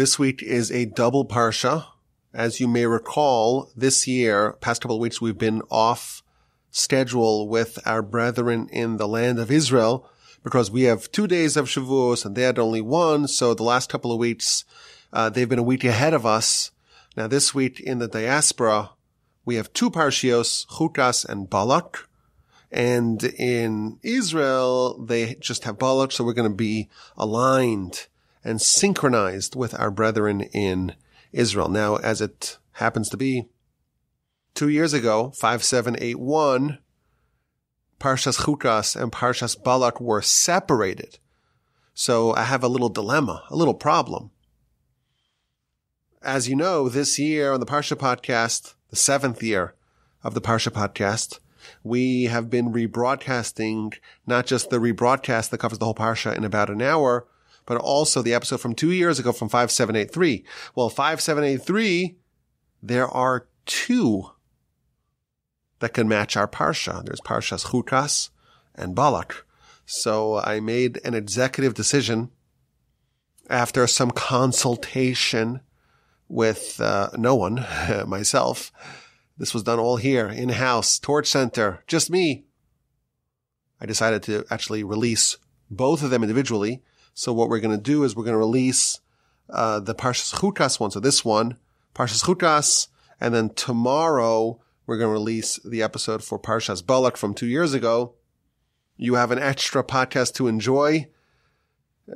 This week is a double Parsha. As you may recall, this year, past couple of weeks, we've been off schedule with our brethren in the land of Israel because we have 2 days of Shavuos and they had only one. So the last couple of weeks, they've been a week ahead of us. Now this week in the diaspora, we have two Parshios, Chukas and Balak. And in Israel, they just have Balak. So we're going to be aligned and synchronized with our brethren in Israel. Now, as it happens to be, 2 years ago, 5781, Parshas Chukas and Parshas Balak were separated. So I have a little dilemma, a little problem. As you know, this year on the Parsha podcast, the seventh year of the Parsha podcast, we have been rebroadcasting not just the rebroadcast that covers the whole Parsha in about an hour, but also the episode from 2 years ago from 5783. Well, 5783, there are two that can match our Parsha. There's Parshas Chukas and Balak. So I made an executive decision after some consultation with no one, myself. This was done all here, in-house, Torch Center, just me. I decided to actually release both of them individually. So what we're going to do is we're going to release the Parshas Chukas one. So this one, Parshas Chukas, and then tomorrow we're going to release the episode for Parshas Balak from 2 years ago. You have an extra podcast to enjoy.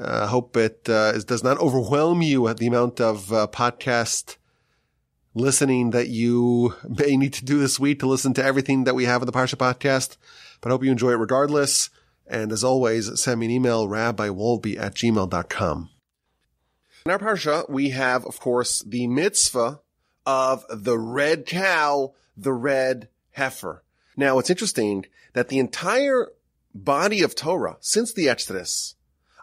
I hope it does not overwhelm you at the amount of podcast listening that you may need to do this week to listen to everything that we have on the Parsha podcast. But I hope you enjoy it regardless. And as always, send me an email, rabbiwolbe@gmail.com. In our Parsha, we have, of course, the mitzvah of the red cow, the red heifer. Now, it's interesting that the entire body of Torah, since the Exodus,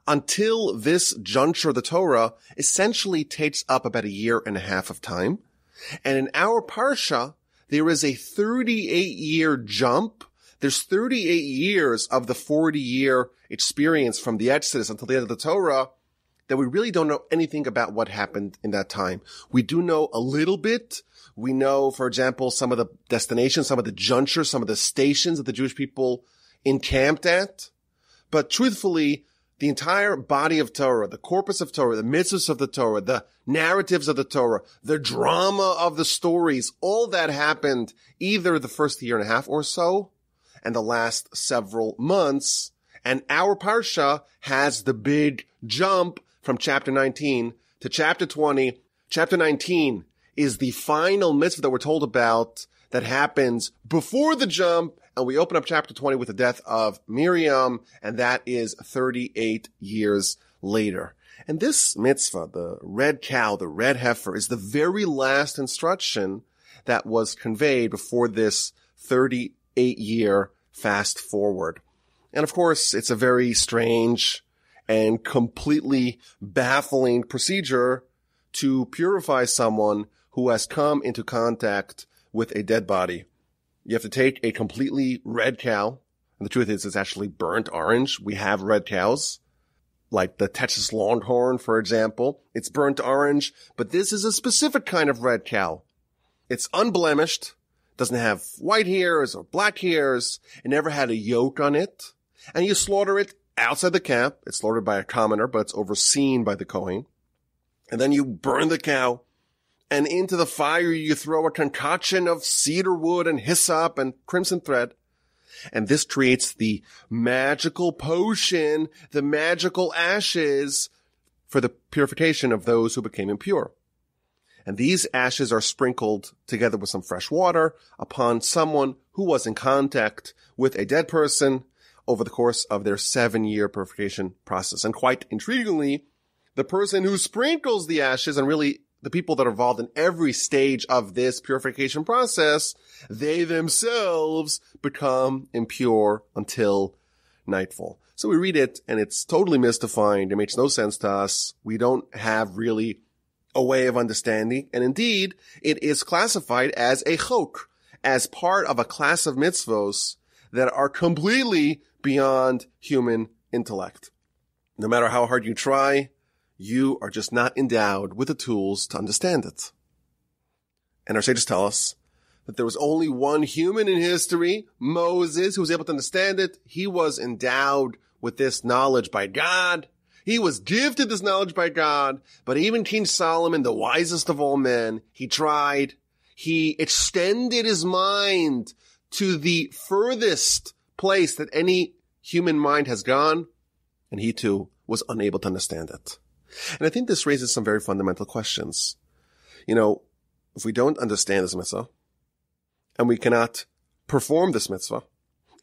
until this juncture of the Torah, essentially takes up about 1.5 years of time. And in our Parsha, there is a 38-year jump. There's 38 years of the 40-year experience from the Exodus until the end of the Torah that we really don't know anything about what happened in that time. We do know a little bit. We know, for example, some of the destinations, some of the junctures, some of the stations that the Jewish people encamped at. But truthfully, the entire body of Torah, the corpus of Torah, the mitzvahs of the Torah, the narratives of the Torah, the drama of the stories, all that happened either the first 1.5 years or so and the last several months. And our Parsha has the big jump from chapter 19 to chapter 20. Chapter 19 is the final mitzvah that we're told about that happens before the jump. And we open up chapter 20 with the death of Miriam, and that is 38 years later. And this mitzvah, the red cow, the red heifer, is the very last instruction that was conveyed before this 38-year fast forward. And of course, it's a very strange and completely baffling procedure to purify someone who has come into contact with a dead body. You have to take a completely red cow, and the truth is it's actually burnt orange. We have red cows, like the Texas Longhorn, for example. It's burnt orange, but this is a specific kind of red cow. It's unblemished, doesn't have white hairs or black hairs, it never had a yoke on it, and you slaughter it outside the camp. It's slaughtered by a commoner, but it's overseen by the Kohen. And then you burn the cow, and into the fire you throw a concoction of cedar wood and hyssop and crimson thread. And this creates the magical potion, the magical ashes for the purification of those who became impure. And these ashes are sprinkled together with some fresh water upon someone who was in contact with a dead person over the course of their 7-year purification process. And quite intriguingly, the person who sprinkles the ashes, and really the people that are involved in every stage of this purification process, they themselves become impure until nightfall. So we read it, and it's totally mystifying. It makes no sense to us. We don't have really a way of understanding. And indeed, it is classified as a chok, as part of a class of mitzvos that are completely beyond human intellect. No matter how hard you try, You are just not endowed with the tools to understand it. And our sages tell us that there was only one human in history, Moses, who was able to understand it. He was endowed with this knowledge by God. He was gifted this knowledge by God. But even King Solomon, the wisest of all men, he tried. He extended his mind to the furthest place that any human mind has gone. And he too was unable to understand it. And I think this raises some very fundamental questions. You know, if we don't understand this mitzvah, and we cannot perform this mitzvah,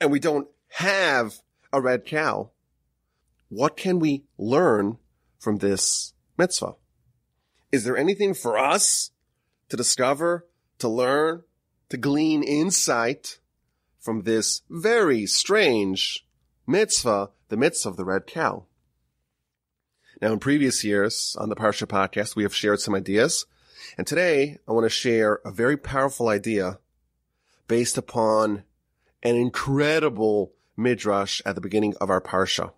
and we don't have a red cow, what can we learn from this mitzvah? Is there anything for us to discover, to learn, to glean insight from this very strange mitzvah, the mitzvah of the red cow? Now, in previous years on the Parsha podcast, we have shared some ideas. And today, I want to share a very powerful idea based upon an incredible Midrash at the beginning of our Parsha.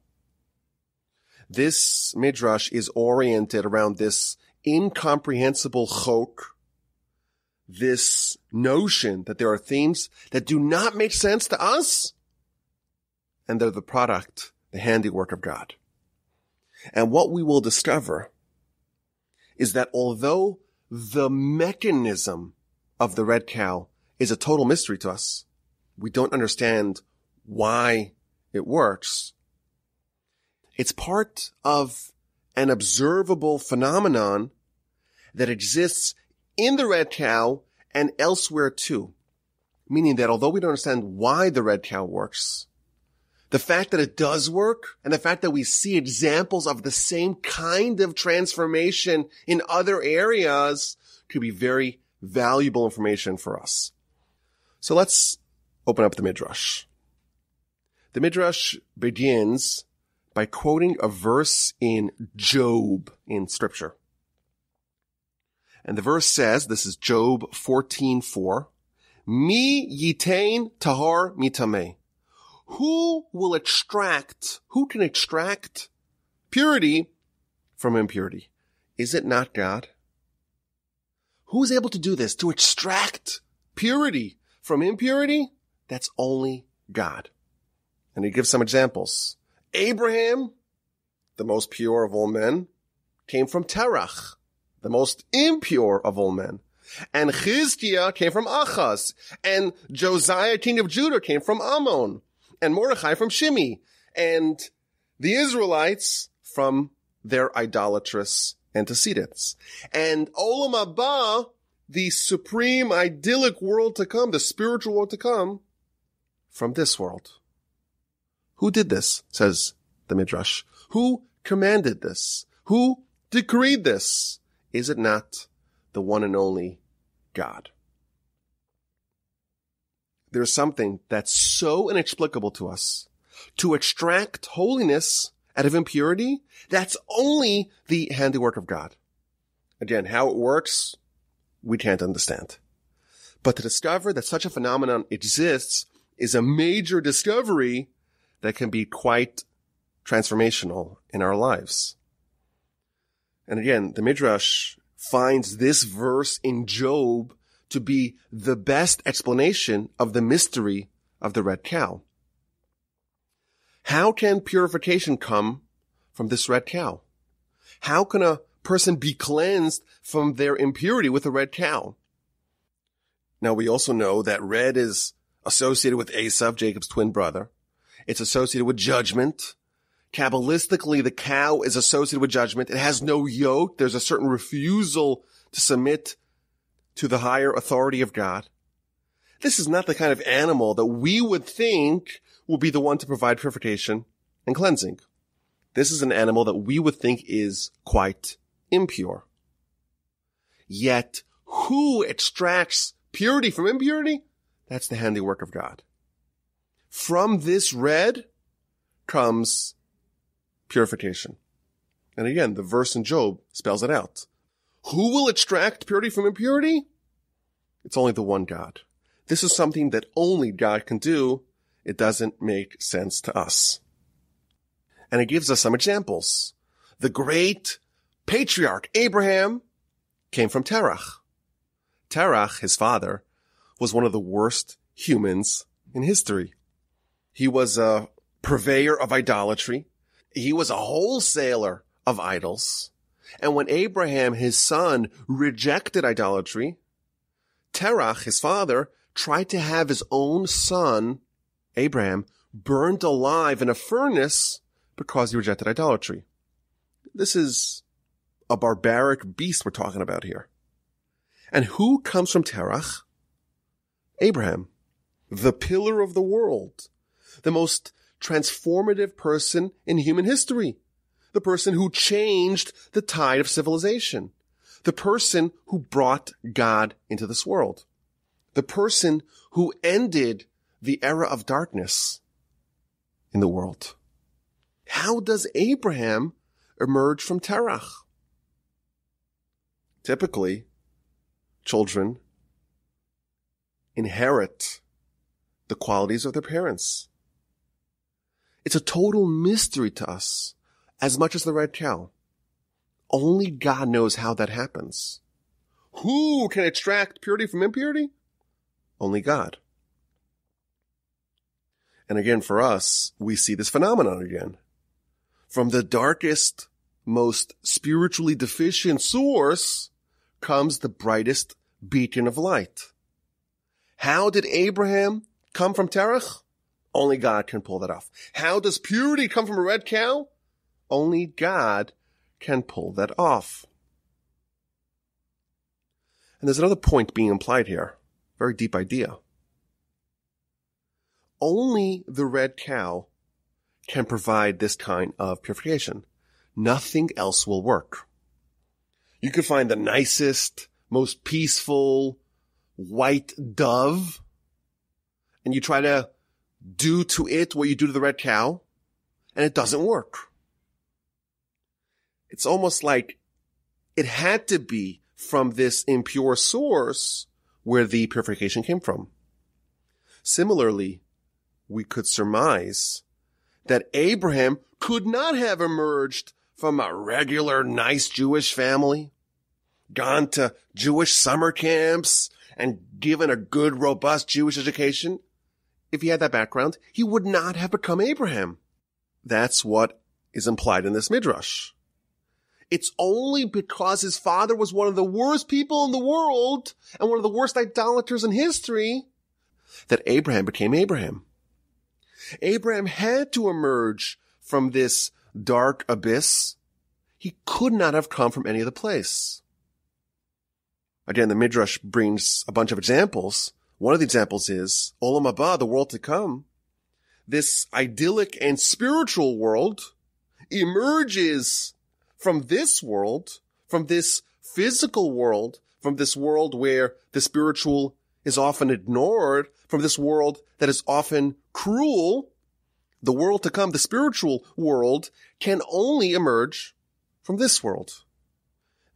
This Midrash is oriented around this incomprehensible chok, this notion that there are things that do not make sense to us, and they're the product, the handiwork of God. And what we will discover is that although the mechanism of the red cow is a total mystery to us, we don't understand why it works. It's part of an observable phenomenon that exists in the red cow and elsewhere too. Meaning that although we don't understand why the red cow works, the fact that it does work and the fact that we see examples of the same kind of transformation in other areas could be very valuable information for us. So let's open up the Midrash. The Midrash begins by quoting a verse in Job in Scripture. And the verse says, this is Job 14:4, Mi yitain tahar mitameh. Who can extract purity from impurity? Is it not God? Who is able to do this, to extract purity from impurity? That's only God. And he gives some examples. Abraham, the most pure of all men, came from Terach, the most impure of all men. And Chizkiah came from Achaz. And Josiah, king of Judah, came from Ammon. And Mordechai from Shimi, and the Israelites from their idolatrous antecedents. And Olam Abba, the supreme idyllic world to come, the spiritual world to come, from this world. Who did this, says the Midrash? Who commanded this? Who decreed this? Is it not the one and only God? There's something that's so inexplicable to us. To extract holiness out of impurity, that's only the handiwork of God. Again, how it works, we can't understand. But to discover that such a phenomenon exists is a major discovery that can be quite transformational in our lives. And again, the Midrash finds this verse in Job to be the best explanation of the mystery of the red cow. How can purification come from this red cow? How can a person be cleansed from their impurity with a red cow? Now, we also know that red is associated with Esau, Jacob's twin brother. It's associated with judgment. Kabbalistically, the cow is associated with judgment. It has no yoke. There's a certain refusal to submit to the higher authority of God. This is not the kind of animal that we would think will be the one to provide purification and cleansing. This is an animal that we would think is quite impure. Yet, who extracts purity from impurity? That's the handiwork of God. From this red comes purification. And again, the verse in Job spells it out. Who will extract purity from impurity? It's only the one God. This is something that only God can do. It doesn't make sense to us. And it gives us some examples. The great patriarch Abraham came from Terach. Terach, his father, was one of the worst humans in history. He was a purveyor of idolatry. He was a wholesaler of idols. And when Abraham, his son, rejected idolatry, Terach, his father, tried to have his own son, Abraham, burned alive in a furnace because he rejected idolatry. This is a barbaric beast we're talking about here. And who comes from Terach? Abraham, the pillar of the world, the most transformative person in human history, the person who changed the tide of civilization, the person who brought God into this world, the person who ended the era of darkness in the world. How does Abraham emerge from Terach? Typically, children inherit the qualities of their parents. It's a total mystery to us, as much as the red cow. Only God knows how that happens. Who can extract purity from impurity? Only God. And again, for us, we see this phenomenon again. From the darkest, most spiritually deficient source comes the brightest beacon of light. How did Abraham come from Terach? Only God can pull that off. How does purity come from a red cow? Only God can pull that off. And there's another point being implied here. Very deep idea. Only the red cow can provide this kind of purification. Nothing else will work. You could find the nicest, most peaceful white dove, and you try to do to it what you do to the red cow, and it doesn't work. It's almost like it had to be from this impure source where the purification came from. Similarly, we could surmise that Abraham could not have emerged from a regular, nice Jewish family, gone to Jewish summer camps, and given a good, robust Jewish education. If he had that background, he would not have become Abraham. That's what is implied in this Midrash. It's only because his father was one of the worst people in the world and one of the worst idolaters in history that Abraham became Abraham. Abraham had to emerge from this dark abyss. He could not have come from any other place. Again, the Midrash brings a bunch of examples. One of the examples is Olam Abba, the world to come. This idyllic and spiritual world emerges from this world, from this physical world, from this world where the spiritual is often ignored, from this world that is often cruel. The world to come, the spiritual world, can only emerge from this world.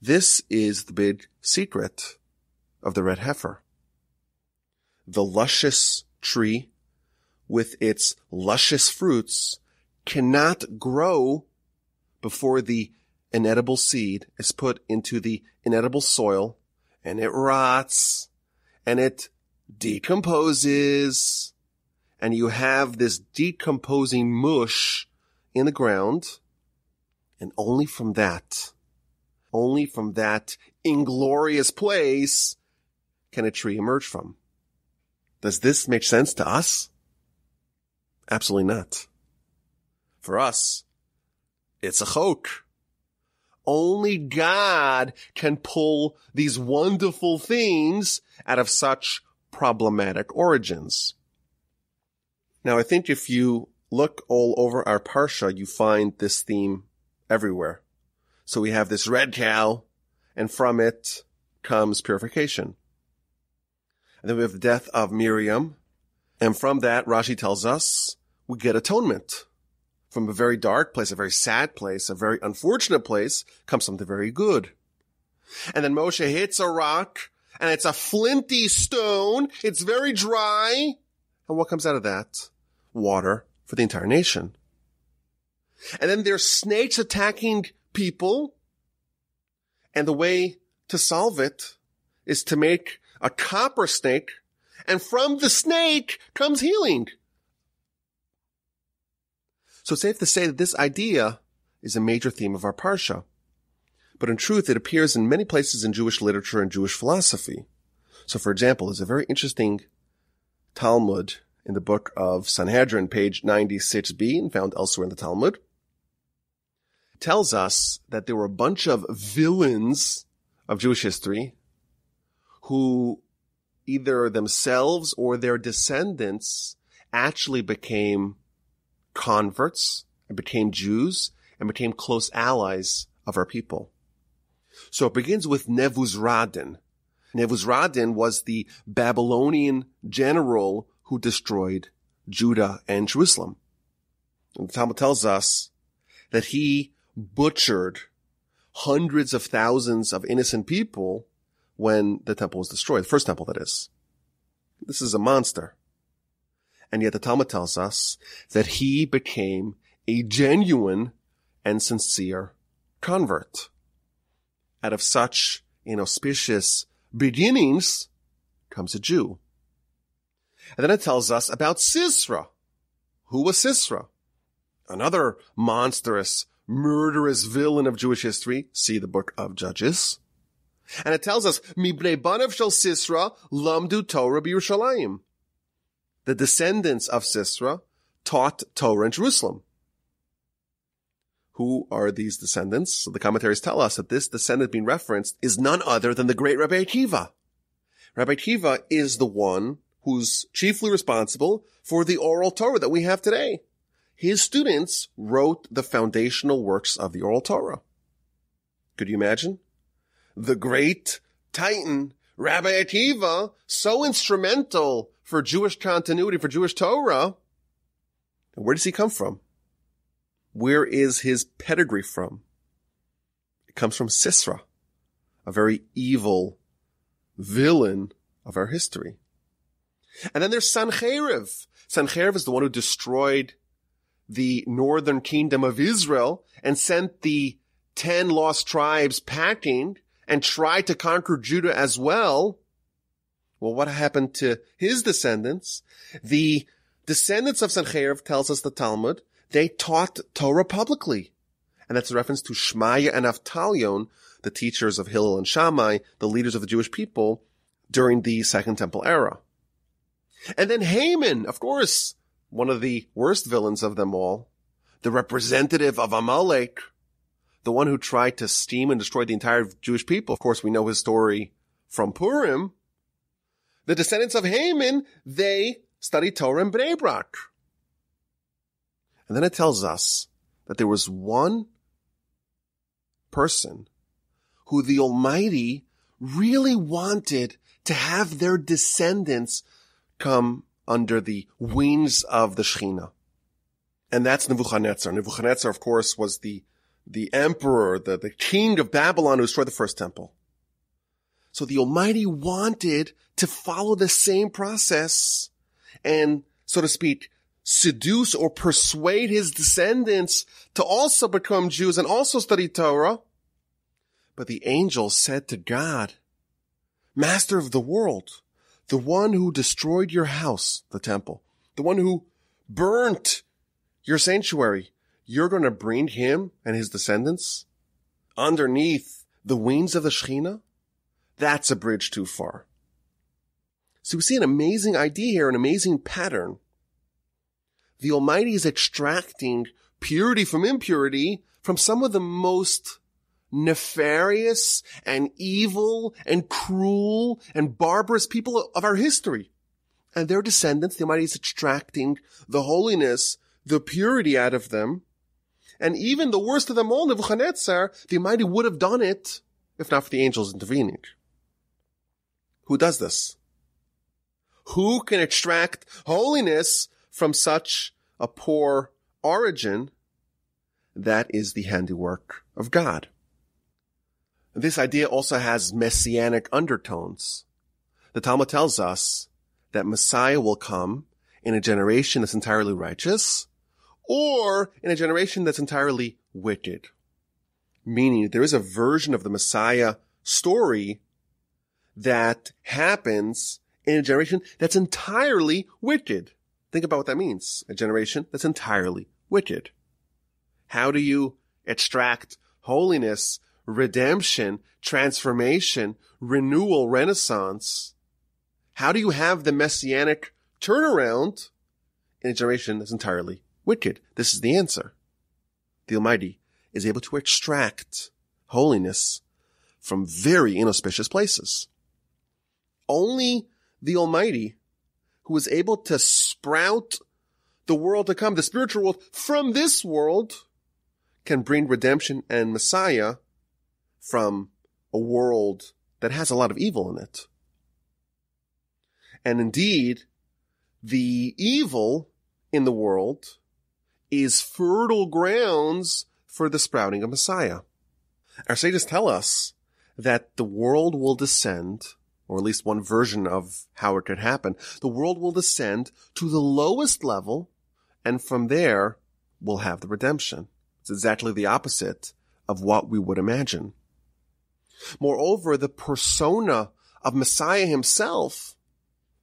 This is the big secret of the red heifer. The luscious tree with its luscious fruits cannot grow before the inedible seed is put into the inedible soil, and it rots, and it decomposes, and you have this decomposing mush in the ground, and only from that inglorious place can a tree emerge from. Does this make sense to us? Absolutely not. For us, it's a joke. Only God can pull these wonderful things out of such problematic origins. Now, I think if you look all over our Parsha, you find this theme everywhere. So we have this red cow, and from it comes purification. And then we have the death of Miriam, and from that, Rashi tells us, we get atonement. From a very dark place, a very sad place, a very unfortunate place, comes something very good. And then Moshe hits a rock, and it's a flinty stone. It's very dry. And what comes out of that? Water for the entire nation. And then there's snakes attacking people, And the way to solve it is to make a copper snake, and from the snake comes healing. So it's safe to say that this idea is a major theme of our Parsha. But in truth, it appears in many places in Jewish literature and Jewish philosophy. So, for example, there's a very interesting Talmud in the book of Sanhedrin, page 96b, and found elsewhere in the Talmud, tells us that there were a bunch of villains of Jewish history who either themselves or their descendants actually became converts and became Jews and became close allies of our people. So it begins with Nevuzradin. Nevuzradin was the Babylonian general who destroyed Judah and Jerusalem. And the Talmud tells us that he butchered hundreds of thousands of innocent people when the temple was destroyed, the first temple, that is. This is a monster. And yet the Talmud tells us that he became a genuine and sincere convert. Out of such inauspicious beginnings comes a Jew. And then it tells us about Sisera. Who was Sisera? Another monstrous, murderous villain of Jewish history. See the book of Judges. And it tells us, Mibnei banav shel Sisera lamdu Torah b'Yerushalayim. The descendants of Sisera taught Torah in Jerusalem. Who are these descendants? So the commentaries tell us that this descendant being referenced is none other than the great Rabbi Akiva. Rabbi Akiva is the one who's chiefly responsible for the oral Torah that we have today. His students wrote the foundational works of the oral Torah. Could you imagine? The great titan, Rabbi Akiva, so instrumental for Jewish continuity, for Jewish Torah. And where does he come from? Where is his pedigree from? It comes from Sisera, a very evil villain of our history. And then there's Sancheriv. Sancheriv is the one who destroyed the northern kingdom of Israel and sent the 10 lost tribes packing and tried to conquer Judah as well. Well, what happened to his descendants? The descendants of Sancheriv, tells us the Talmud, they taught Torah publicly. And that's a reference to Shmaya and Avtalion, the teachers of Hillel and Shammai, the leaders of the Jewish people during the Second Temple era. And then Haman, of course, one of the worst villains of them all, the representative of Amalek, the one who tried to steam and destroy the entire Jewish people. Of course, we know his story from Purim. The descendants of Haman, they studied Torah in Bnei Brak. And then it tells us that there was one person who the Almighty really wanted to have their descendants come under the wings of the Shekhinah. And that's Nebuchadnezzar. Nebuchadnezzar, of course, was the emperor, the king of Babylon who destroyed the first temple. So the Almighty wanted to follow the same process and, so to speak, seduce or persuade his descendants to also become Jews and also study Torah. But the angel said to God, Master of the world, the one who destroyed your house, the temple, the one who burnt your sanctuary, you're going to bring him and his descendants underneath the wings of the Shekhinah? That's a bridge too far. So we see an amazing idea here, an amazing pattern. The Almighty is extracting purity from impurity from some of the most nefarious and evil and cruel and barbarous people of our history. And their descendants, the Almighty is extracting the holiness, the purity out of them. And even the worst of them all, Nebuchadnezzar, the Almighty would have done it if not for the angels intervening. Who does this? Who can extract holiness from such a poor origin? That is the handiwork of God. This idea also has messianic undertones. The Talmud tells us that Messiah will come in a generation that's entirely righteous or in a generation that's entirely wicked. meaning there is a version of the Messiah story that happens in a generation that's entirely wicked. Think about what that means. A generation that's entirely wicked. How do you extract holiness, redemption, transformation, renewal, renaissance? How do you have the messianic turnaround in a generation that's entirely wicked? This is the answer. The Almighty is able to extract holiness from very inauspicious places. Only the Almighty, who is able to sprout the world to come, the spiritual world, from this world, can bring redemption and Messiah from a world that has a lot of evil in it. And indeed, the evil in the world is fertile grounds for the sprouting of Messiah. Our sages tell us that the world will descend, or at least one version of how it could happen, the world will descend to the lowest level, and from there, we'll have the redemption. It's exactly the opposite of what we would imagine. Moreover, the persona of Messiah himself,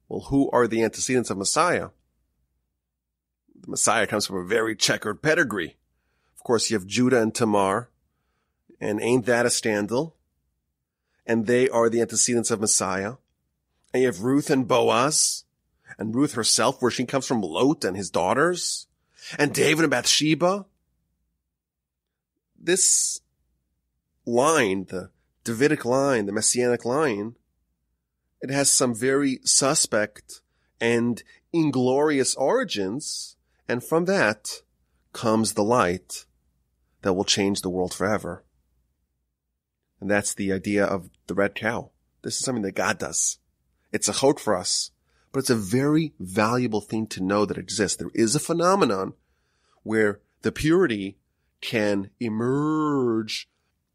well, who are the antecedents of Messiah? The Messiah comes from a very checkered pedigree. Of course, you have Judah and Tamar, and ain't that a scandal? And they are the antecedents of Messiah. And you have Ruth and Boaz, and Ruth herself, where she comes from Lot and his daughters, and David and Bathsheba. This line, the Davidic line, the Messianic line, it has some very suspect and inglorious origins, and from that comes the light that will change the world forever. And that's the idea of the red cow. This is something that God does. It's a hope for us, but it's a very valuable thing to know that exists. There is a phenomenon where the purity can emerge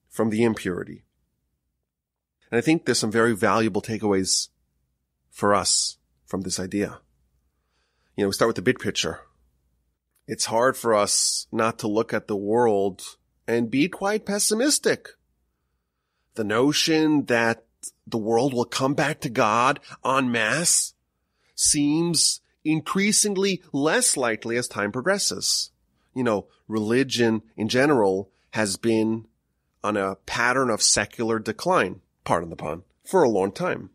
from the impurity. And I think there's some very valuable takeaways for us from this idea. You know, we start with the big picture. It's hard for us not to look at the world and be quite pessimistic. The notion that the world will come back to God en masse seems increasingly less likely as time progresses. You know, religion in general has been on a pattern of secular decline, pardon the pun, for a long time.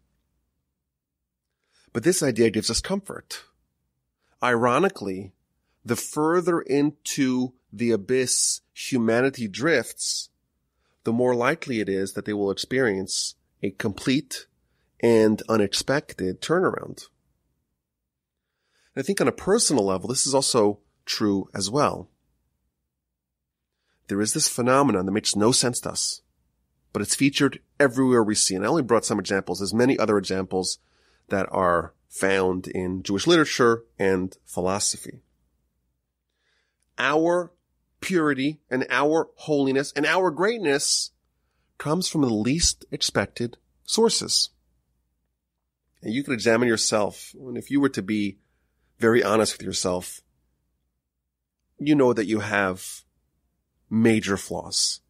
But this idea gives us comfort. Ironically, the further into the abyss humanity drifts, the more likely it is that they will experience a complete and unexpected turnaround. And I think on a personal level, this is also true as well. There is this phenomenon that makes no sense to us, but it's featured everywhere we see. And I only brought some examples. There's many other examples that are found in Jewish literature and philosophy. Our purity and our holiness and our greatness comes from the least expected sources. And you can examine yourself. And if you were to be very honest with yourself, you know that you have major flaws.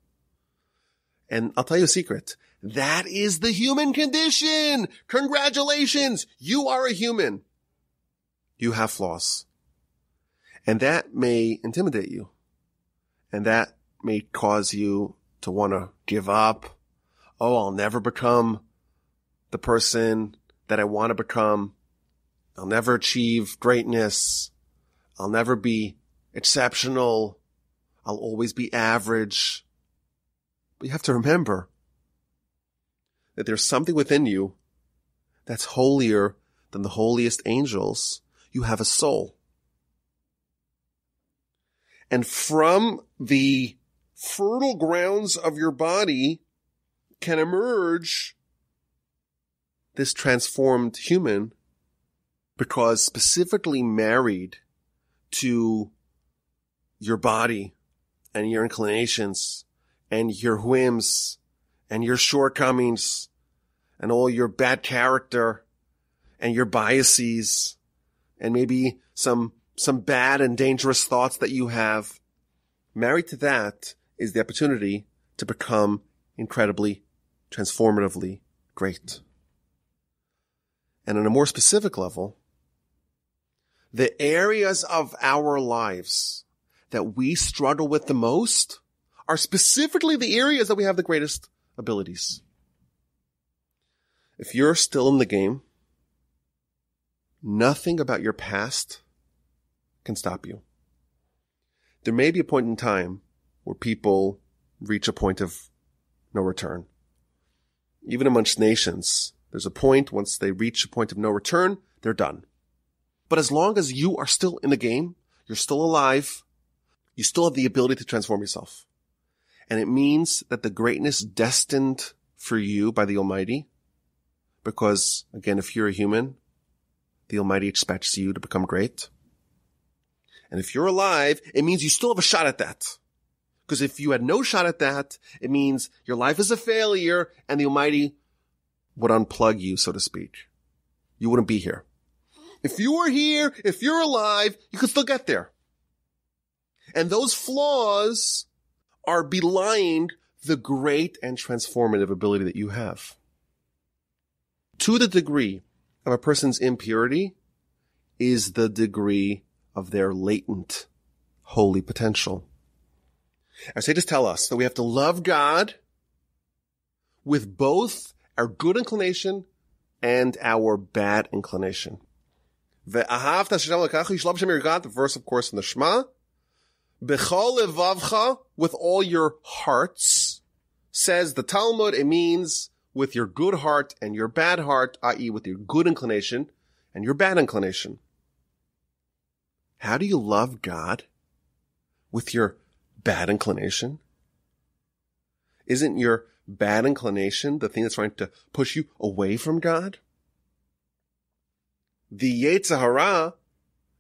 And I'll tell you a secret. That is the human condition. Congratulations. You are a human. You have flaws. And that may intimidate you. And that may cause you to want to give up. Oh, I'll never become the person that I want to become. I'll never achieve greatness. I'll never be exceptional. I'll always be average. But you have to remember that there's something within you that's holier than the holiest angels. You have a soul. And from the fertile grounds of your body can emerge this transformed human, because specifically married to your body and your inclinations and your whims and your shortcomings and all your bad character and your biases and maybe some bad and dangerous thoughts that you have, married to that is the opportunity to become incredibly, transformatively great. And on a more specific level, the areas of our lives that we struggle with the most are specifically the areas that we have the greatest abilities. If you're still in the game, nothing about your past can stop you. There may be a point in time where people reach a point of no return. Even amongst nations, there's a point, once they reach a point of no return, they're done. But as long as you are still in the game, you're still alive, you still have the ability to transform yourself. And it means that the greatness destined for you by the Almighty, because, again, if you're a human, the Almighty expects you to become great. And if you're alive, it means you still have a shot at that. Because if you had no shot at that, it means your life is a failure and the Almighty would unplug you, so to speak. You wouldn't be here. If you were here, if you're alive, you could still get there. And those flaws are belying the great and transformative ability that you have. To the degree of a person's impurity is the degree of their latent holy potential. As they just tell us that we have to love God with both our good inclination and our bad inclination. The verse, of course, in the Shema, B'chol levavcha, with all your hearts, says the Talmud, it means with your good heart and your bad heart, i.e. with your good inclination and your bad inclination. How do you love God with your bad inclination? Isn't your bad inclination the thing that's trying to push you away from God? The Yetzer Hara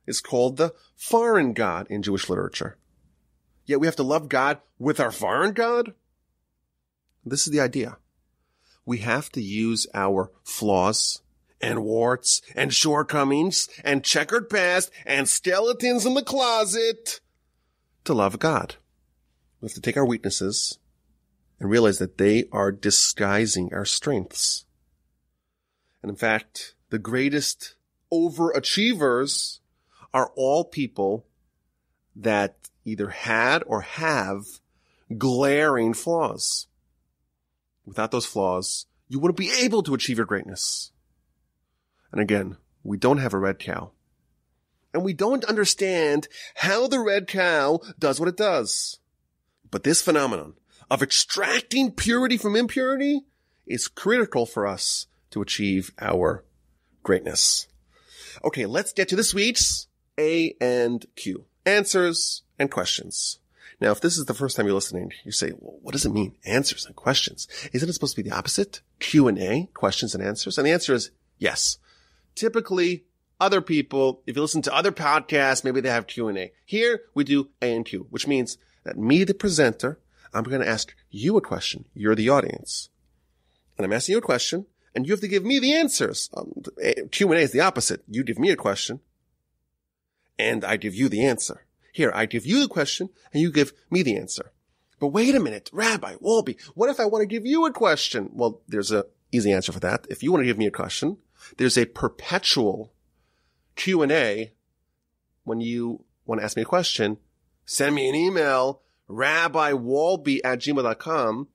is called the foreign God in Jewish literature. Yet we have to love God with our foreign God? This is the idea. We have to use our flaws and warts and shortcomings and checkered past and skeletons in the closet to love God. We have to take our weaknesses and realize that they are disguising our strengths. And in fact, the greatest overachievers are all people that either had or have glaring flaws. Without those flaws, you wouldn't be able to achieve your greatness. And again, we don't have a red cow. And we don't understand how the red cow does what it does. But this phenomenon of extracting purity from impurity is critical for us to achieve our greatness. Okay, let's get to this week's A and Q. Answers and questions. Now, if this is the first time you're listening, you say, well, what does it mean? Answers and questions. Isn't it supposed to be the opposite? Q&A, questions and answers? And the answer is yes. Typically, other people, if you listen to other podcasts, maybe they have Q&A. Here, we do A and Q, which means that me, the presenter, I'm going to ask you a question. You're the audience. And I'm asking you a question, and you have to give me the answers. Q&A is the opposite. You give me a question, and I give you the answer. Here, I give you the question, and you give me the answer. But wait a minute, Rabbi Wolbe, what if I want to give you a question? Well, there's an easy answer for that. If you want to give me a question, there's a perpetual Q&A. When you want to ask me a question, send me an email, rabbiwolbe@gmail.com.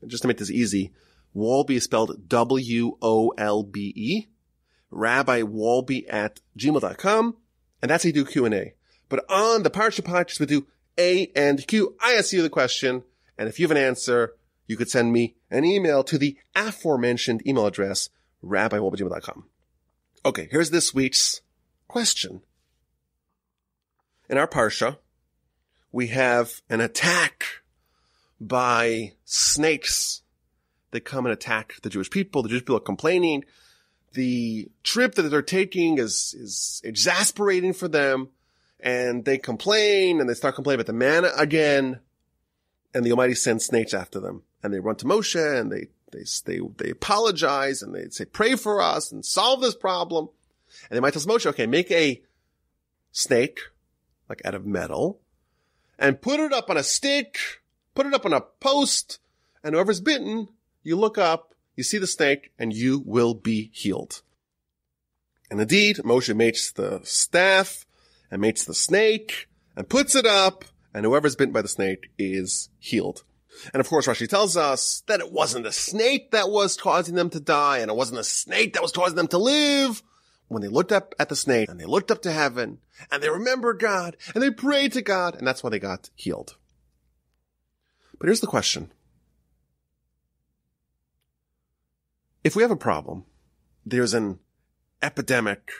And just to make this easy, Wolbe is spelled W-O-L-B-E, rabbiwolbe@gmail.com. And that's how you do Q&A. But on the Parsha podcast, we do A and Q. I ask you the question, and if you have an answer, you could send me an email to the aforementioned email address, rabbiwolbe@gmail.com. Okay, here's this week's question. In our Parsha, we have an attack by snakes. They come and attack the Jewish people. The Jewish people are complaining. The trip that they're taking is exasperating for them. And they complain, and they start complaining about the manna again. And the Almighty sends snakes after them. And they run to Moshe, and they apologize, and they say, pray for us, and solve this problem. And they might tell Moshe, okay, make a snake, like out of metal, and put it up on a stick, put it up on a post, and whoever's bitten, you look up, you see the snake, and you will be healed. And indeed, Moshe makes the staff and makes the snake and puts it up, and whoever's bitten by the snake is healed. And of course, Rashi tells us that it wasn't a snake that was causing them to die, and it wasn't a snake that was causing them to live. When they looked up at the snake, and they looked up to heaven, and they remembered God, and they prayed to God, and that's why they got healed. But here's the question. If we have a problem, there's an epidemic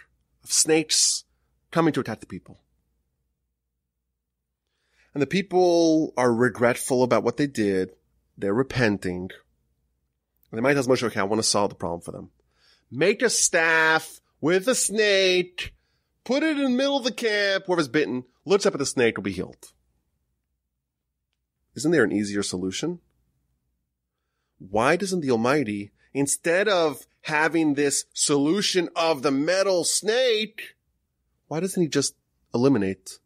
of snakes coming to attack the people. And the people are regretful about what they did. They're repenting. And they might tell Moshe, okay, I want to solve the problem for them. Make a staff with a snake. Put it in the middle of the camp. Whoever's bitten, looks up at the snake, will be healed. Isn't there an easier solution? Why doesn't the Almighty, instead of having this solution of the metal snake, why doesn't he just eliminate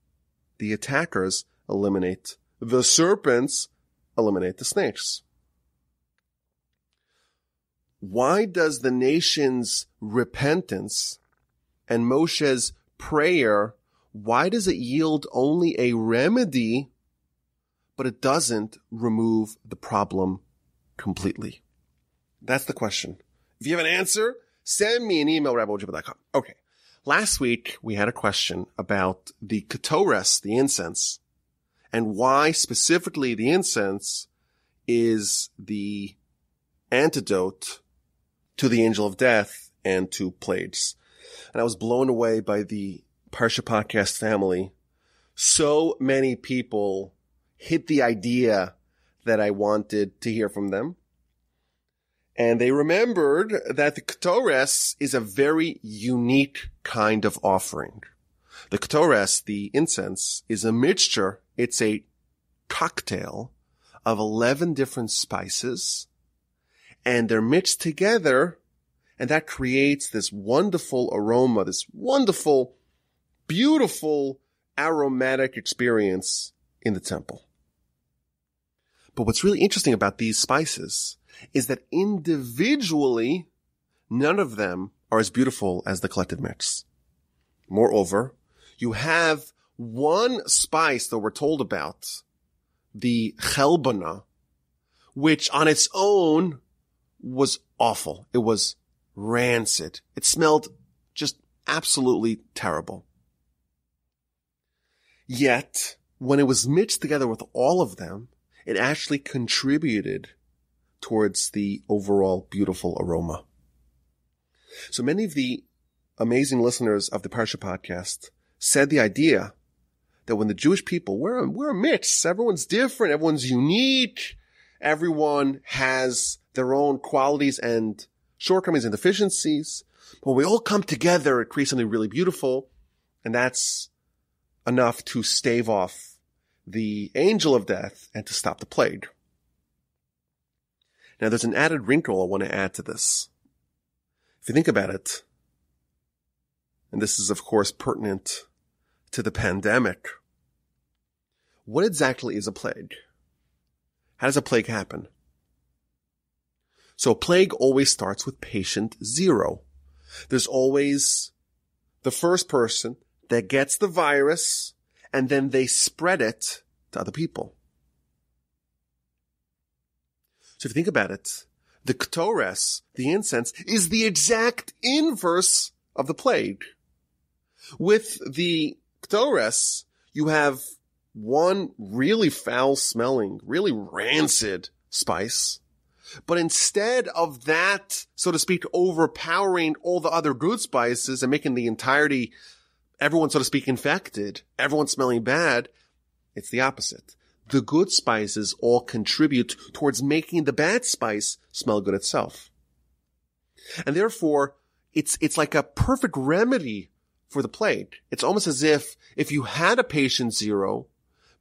the attackers? Eliminate the serpents, eliminate the snakes. Why does the nation's repentance and Moshe's prayer, why does it yield only a remedy, but it doesn't remove the problem completely? That's the question. If you have an answer, send me an email, rabbiwojba.com. Okay. Last week, we had a question about the ketores, the incense, and why specifically the incense is the antidote to the angel of death and to plagues. And I was blown away by the Parsha podcast family. So many people hit the idea that I wanted to hear from them. And they remembered that the ketores is a very unique kind of offering. The ketores, the incense, is a mixture. It's a cocktail of 11 different spices, and they're mixed together, and that creates this wonderful aroma, this wonderful, beautiful, aromatic experience in the temple. But what's really interesting about these spices is that individually, none of them are as beautiful as the collective mix. Moreover, you have one spice that we're told about, the chelbana, which on its own was awful. It was rancid. It smelled just absolutely terrible. Yet, when it was mixed together with all of them, it actually contributed towards the overall beautiful aroma. So many of the amazing listeners of the Parsha podcast said the idea that when the Jewish people, we're a mix. Everyone's different. Everyone's unique. Everyone has their own qualities and shortcomings and deficiencies. But when we all come together, it creates something really beautiful. And that's enough to stave off the angel of death and to stop the plague. Now, there's an added wrinkle I want to add to this. If you think about it, and this is, of course, pertinent to the pandemic. What exactly is a plague? How does a plague happen? So a plague always starts with patient zero. There's always the first person that gets the virus, and then they spread it to other people. So if you think about it, the ketores, the incense, is the exact inverse of the plague. With the ketores, you have one really foul-smelling, really rancid spice. But instead of that, so to speak, overpowering all the other good spices and making the entirety, everyone, so to speak, infected, everyone smelling bad, it's the opposite. The good spices all contribute towards making the bad spice smell good itself. And therefore, it's like a perfect remedy for the plague. It's almost as if you had a patient zero,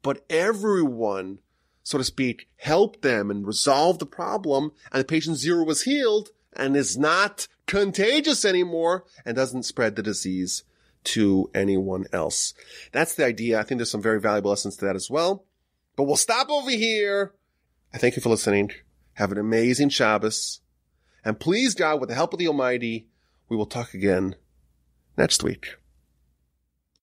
but everyone, so to speak, helped them and resolved the problem, and the patient zero was healed and is not contagious anymore and doesn't spread the disease to anyone else. That's the idea. I think there's some very valuable lessons to that as well. But we'll stop over here. I thank you for listening. Have an amazing Shabbos. And please, God, with the help of the Almighty, we will talk again next week.